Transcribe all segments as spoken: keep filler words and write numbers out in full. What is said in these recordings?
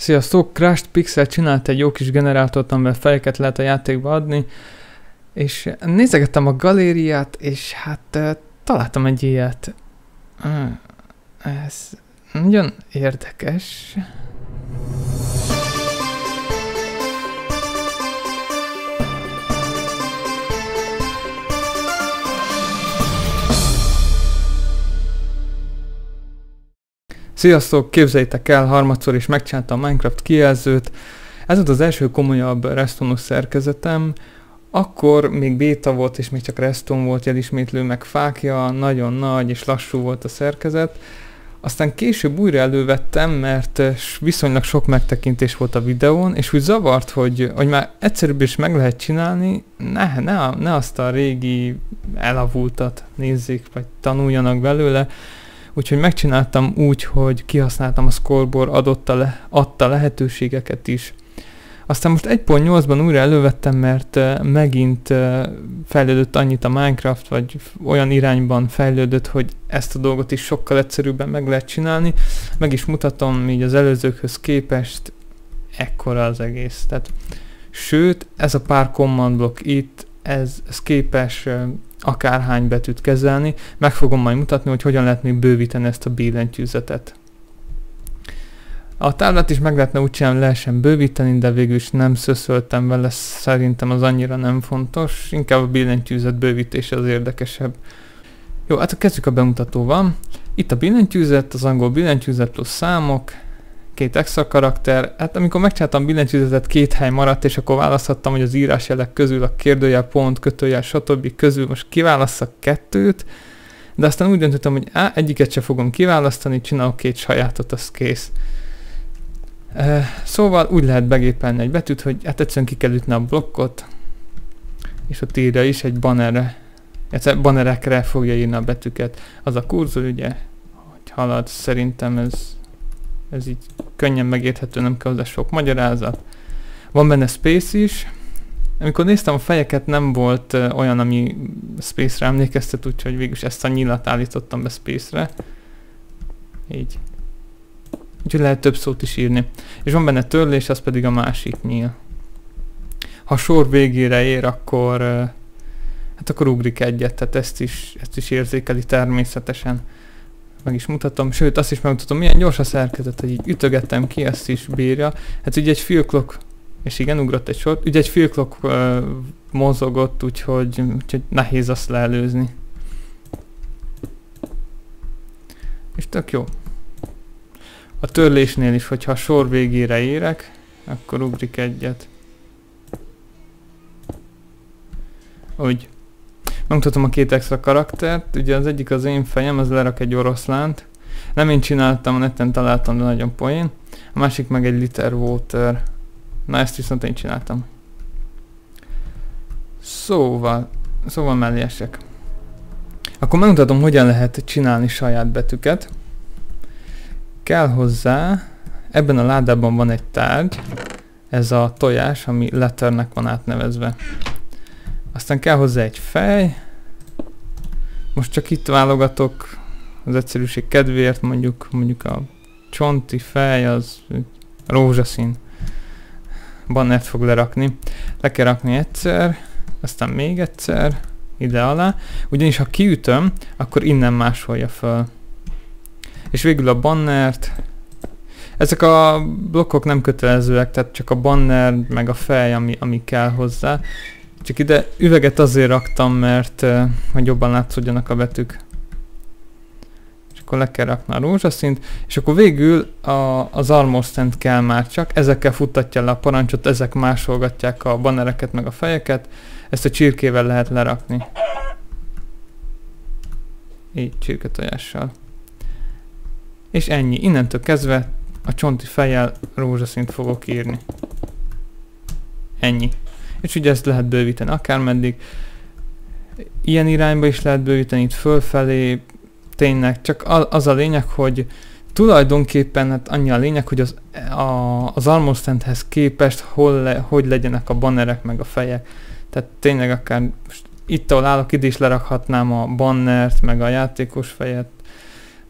Sziasztok! Crushed Pixel csinált egy jó kis generátort, amivel fejeket lehet a játékba adni, és nézegettem a galériát, és hát uh, találtam egy ilyet. Uh, ez nagyon érdekes. Sziasztok! Képzeljétek el, harmadszor is megcsináltam a Minecraft kijelzőt. Ez volt az első komolyabb Restonus szerkezetem. Akkor még béta volt, és még csak Reston volt, jelismétlő, meg fákja, nagyon nagy és lassú volt a szerkezet. Aztán később újra elővettem, mert viszonylag sok megtekintés volt a videón, és úgy zavart, hogy, hogy már egyszerűbb is meg lehet csinálni, ne, ne, ne azt a régi elavultat nézzék, vagy tanuljanak belőle. Úgyhogy megcsináltam úgy, hogy kihasználtam a scoreboard adotta le, adta lehetőségeket is. Aztán most egy pont nyolcban újra elővettem, mert megint fejlődött annyit a Minecraft, vagy olyan irányban fejlődött, hogy ezt a dolgot is sokkal egyszerűbben meg lehet csinálni. Meg is mutatom, így az előzőkhöz képest ekkora az egész. Tehát, sőt, ez a pár command block itt, ez, ez képes akárhány betűt kezelni. Meg fogom majd mutatni, hogy hogyan lehet még bővíteni ezt a billentyűzetet. A táblát is meg lehetne úgy csinálni, lehessen bővíteni, de végül is nem szöszöltem vele, szerintem az annyira nem fontos, inkább a billentyűzet bővítése az érdekesebb. Jó, hát kezdjük a bemutatóval. Itt a billentyűzet, az angol billentyűzet plusz számok, két extra karakter. Hát amikor megcsináltam a billentyűzetet, két hely maradt, és akkor választhattam, hogy az írásjelek közül a kérdőjel, pont, kötőjel, stb. Közül most kiválasszak kettőt, de aztán úgy döntöttem, hogy á, egyiket se fogom kiválasztani, csinálok két sajátot, az kész. Uh, szóval úgy lehet begépelni egy betűt, hogy hát egyszerűen ki kell ütni a blokkot, és ott írja is egy bannerre, egyszerűen bannerekre fogja írni a betűket. Az a kurzor, ugye, hogy halad, szerintem ez, ez így könnyen megérthető, nem kell hozzá sok magyarázat. Van benne space is. Amikor néztem a fejeket, nem volt uh, olyan, ami space-re emlékeztet, úgyhogy végülis ezt a nyilat állítottam be space-re. Így. Úgyhogy lehet több szót is írni. És van benne törlés, az pedig a másik nyíl. Ha sor végére ér, akkor hát akkor ugrik egyet, tehát ezt is, ezt is érzékeli természetesen. Meg is mutatom, sőt azt is megmutatom, milyen gyors a szerkezet, hogy így ütögettem ki, ezt is bírja. Hát ugye egy fülklok, és igen, ugrott egy sort, ugye egy fülklok uh, mozogott, úgyhogy, úgyhogy nehéz azt leelőzni. És tök jó. A törlésnél is, hogyha a sor végére érek, akkor ugrik egyet. Úgy. Megmutatom a két extra karaktert, ugye az egyik az én fejem, az lerak egy oroszlánt. Nem én csináltam, a neten találtam, de nagyon poén. A másik meg egy liter water. Na ezt viszont én csináltam. Szóval, szóval melléesek. Akkor megmutatom, hogyan lehet csinálni saját betűket. Kell hozzá, ebben a ládában van egy tárgy, ez a tojás, ami letternek van átnevezve. Aztán kell hozzá egy fej, most csak itt válogatok az egyszerűség kedvéért, mondjuk, mondjuk a csonti fej, az rózsaszín bannert fog lerakni. Le kell rakni egyszer, aztán még egyszer, ide alá, ugyanis ha kiütöm, akkor innen másolja föl. És végül a bannert, ezek a blokkok nem kötelezőek, tehát csak a banner, meg a fej, ami, ami kell hozzá. Csak ide üveget azért raktam, mert hogy jobban látszódjanak a betűk. És akkor le kell rakni a rózsaszint, és akkor végül a, az armor stand kell már csak, ezekkel futtatja le a parancsot, ezek másolgatják a bannereket, meg a fejeket, ezt a csirkével lehet lerakni. Így, csirketojással. És ennyi, innentől kezdve a csonti fejjel rózsaszint fogok írni. Ennyi. És ugye ezt lehet bővíteni akármeddig. Ilyen irányba is lehet bővíteni, itt fölfelé. Tényleg, csak az a lényeg, hogy tulajdonképpen hát annyi a lényeg, hogy az, a, az armor standhez képest hol le, hogy legyenek a bannerek meg a fejek. Tehát tényleg akár most itt, ahol állok, ide is lerakhatnám a bannert, meg a játékos fejet.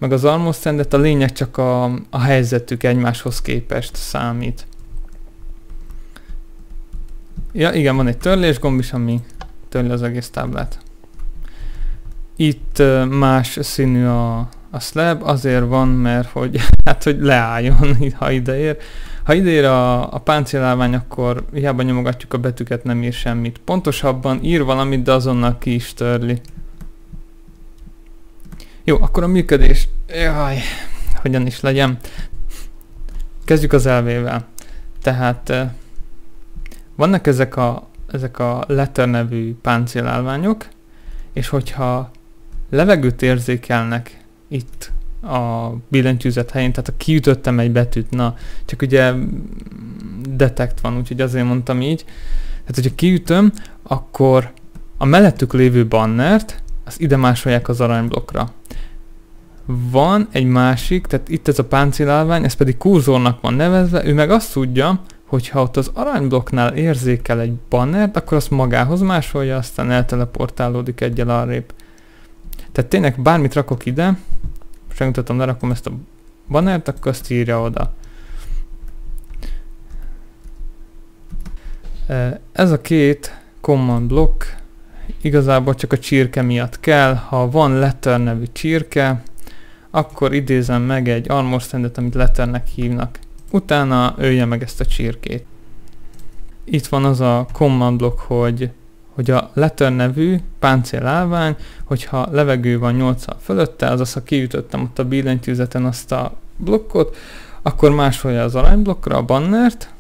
meg az Almost Sandet, a lényeg csak a, a helyzetük egymáshoz képest számít. Ja, igen, van egy törlésgomb is, ami törli az egész táblát. Itt más színű a, a slab, azért van, mert hogy, hát, hogy leálljon, ha ideér. Ha ideér a, a páncélálvány, akkor hiába nyomogatjuk a betűket, nem ír semmit. Pontosabban ír valamit, de azonnal ki is törli. Jó, akkor a működés, jaj, hogyan is legyen. Kezdjük az elvével. Tehát vannak ezek a, ezek a letter nevű páncélálványok, és hogyha levegőt érzékelnek itt a billentyűzet helyén, tehát a kiütöttem egy betűt, na, csak ugye detect van, úgyhogy azért mondtam így. Tehát, hogyha kiütöm, akkor a mellettük lévő bannert, azt ide másolják az aranyblokkra. Van egy másik, tehát itt ez a páncélálvány, ez pedig kurzornak van nevezve, ő meg azt tudja, hogy ha ott az aranyblokknál érzékel egy bannert, akkor azt magához másolja, aztán elteleportálódik egyel arrébb. Tehát tényleg bármit rakok ide, segítettem, lerakom ezt a bannert, akkor azt írja oda. Ez a két command blokk igazából csak a csirke miatt kell. Ha van letter nevű csirke, akkor idézem meg egy armor standet, amit letternek hívnak. Utána ölje meg ezt a csirkét. Itt van az a command blokk, hogy, hogy a letter nevű páncélálvány, hogyha levegő van nyolccal fölötte, azaz ha kiütöttem ott a billentyűzeten azt a blokkot, akkor másolja az aranyblokkra a bannert,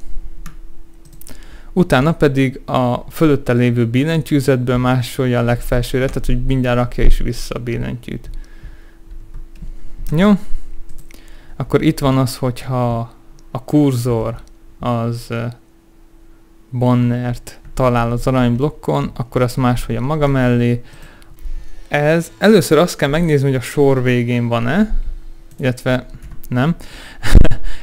utána pedig a fölötte lévő billentyűzetből másolja a legfelsőre, tehát hogy mindjárt rakja is vissza a billentyűt. Jó, akkor itt van az, hogyha a kurzor az bannert talál az aranyblokkon, akkor azt másolja maga mellé. Ez először azt kell megnézni, hogy a sor végén van-e, illetve nem.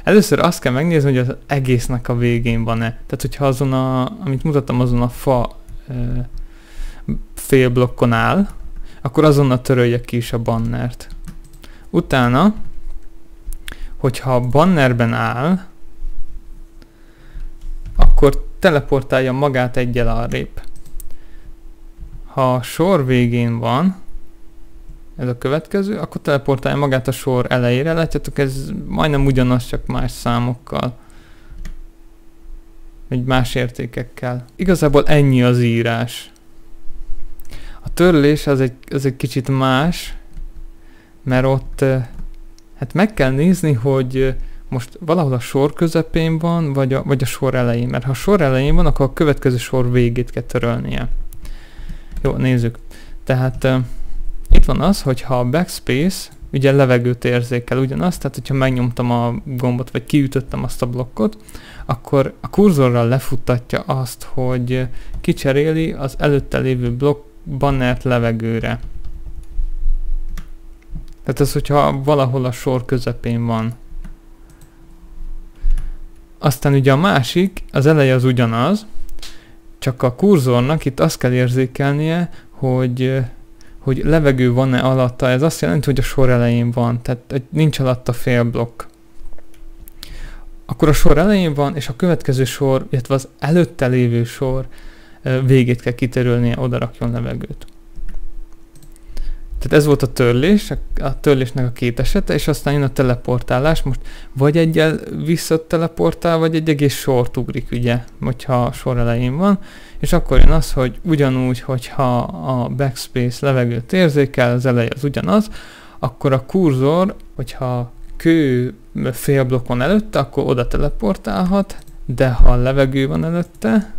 Először azt kell megnézni, hogy az egésznek a végén van-e. Tehát, hogyha azon a, amit mutattam, azon a fa e, fél blokkon áll, akkor azonnal törölje ki is a bannert. Utána, hogyha a bannerben áll, akkor teleportálja magát egyel arrébb. Ha a sor végén van, ez a következő, akkor teleportálja magát a sor elejére. Látjátok, ez majdnem ugyanaz, csak más számokkal, vagy más értékekkel. Igazából ennyi az írás. A törlés az egy, az egy kicsit más, mert ott hát meg kell nézni, hogy most valahol a sor közepén van, vagy a, vagy a sor elején. Mert ha a sor elején van, akkor a következő sor végét kell törölnie. Jó, nézzük. Tehát itt van az, hogy ha a backspace, ugye levegőt érzékel ugyanaz, tehát hogyha megnyomtam a gombot, vagy kiütöttem azt a blokkot, akkor a kurzorral lefuttatja azt, hogy kicseréli az előtte lévő blokk bannert levegőre. Tehát ez, hogyha valahol a sor közepén van. Aztán ugye a másik, az eleje az ugyanaz, csak a kurzornak itt azt kell érzékelnie, hogy hogy levegő van-e alatta, ez azt jelenti, hogy a sor elején van, tehát nincs alatta fél blokk. Akkor a sor elején van, és a következő sor, illetve az előtte lévő sor végét kell kiterülnie, oda rakjon levegőt. Tehát ez volt a törlés, a törlésnek a két esete, és aztán jön a teleportálás, most vagy egyel visszateleportál, vagy egy egész sort ugrik, ugye, hogyha a sor elején van, és akkor jön az, hogy ugyanúgy, hogyha a backspace levegőt érzékel, az eleje az ugyanaz, akkor a kurzor, hogyha kő fél blokkon előtte, akkor oda teleportálhat, de ha a levegő van előtte,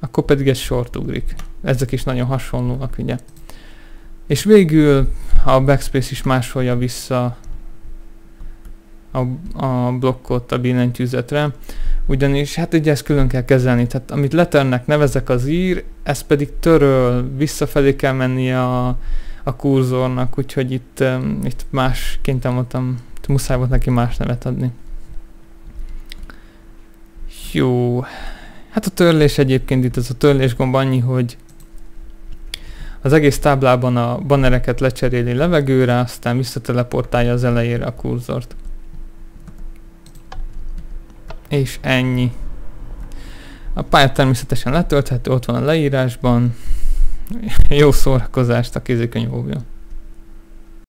akkor pedig egy sort ugrik. Ezek is nagyon hasonlóak, ugye. És végül a backspace is másolja vissza a, a blokkot a billentyűzetre, ugyanis hát ugye ezt külön kell kezelni, tehát amit letternek nevezek az ír, ez pedig töröl, visszafelé kell mennie a, a kurzornak, úgyhogy itt, itt más, kénytelen voltam, itt muszáj volt neki más nevet adni. Jó, hát a törlés egyébként itt, ez a törlésgomb annyi, hogy Az egész táblában a bannereket lecseréli levegőre, aztán visszateleportálja az elejére a kurzort. És ennyi. A pálya természetesen letölthető, ott van a leírásban. Jó szórakozást a kézikönyv óvja.